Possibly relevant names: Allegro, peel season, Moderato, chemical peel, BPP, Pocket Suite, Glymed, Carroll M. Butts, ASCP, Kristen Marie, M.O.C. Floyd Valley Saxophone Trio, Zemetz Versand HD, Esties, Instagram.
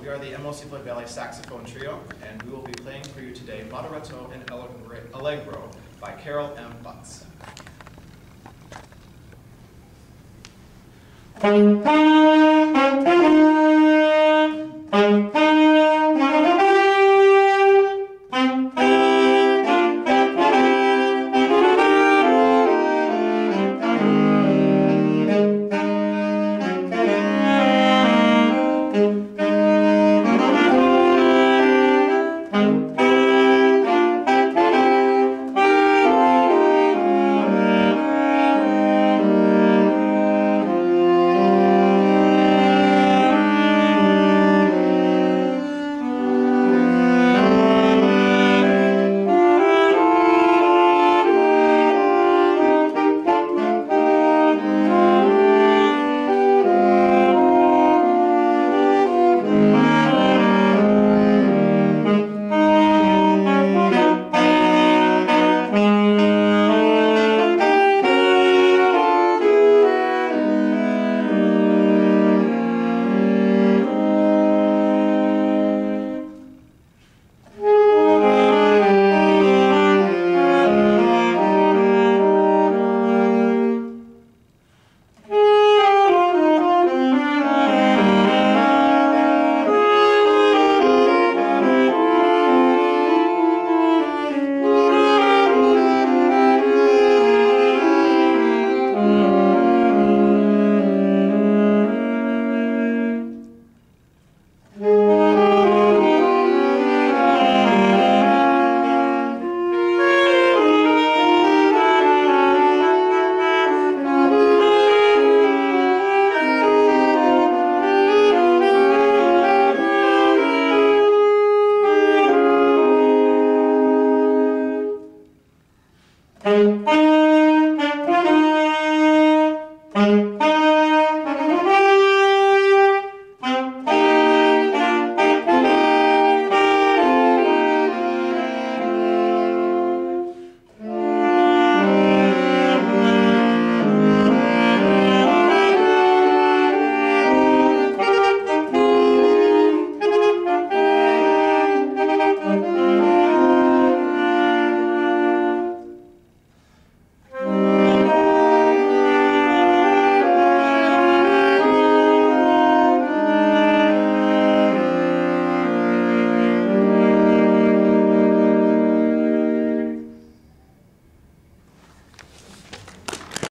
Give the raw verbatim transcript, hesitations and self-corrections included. We are the M O C Floyd Valley Saxophone Trio, and we will be playing for you today Moderato and Allegro by Carroll M. Butts.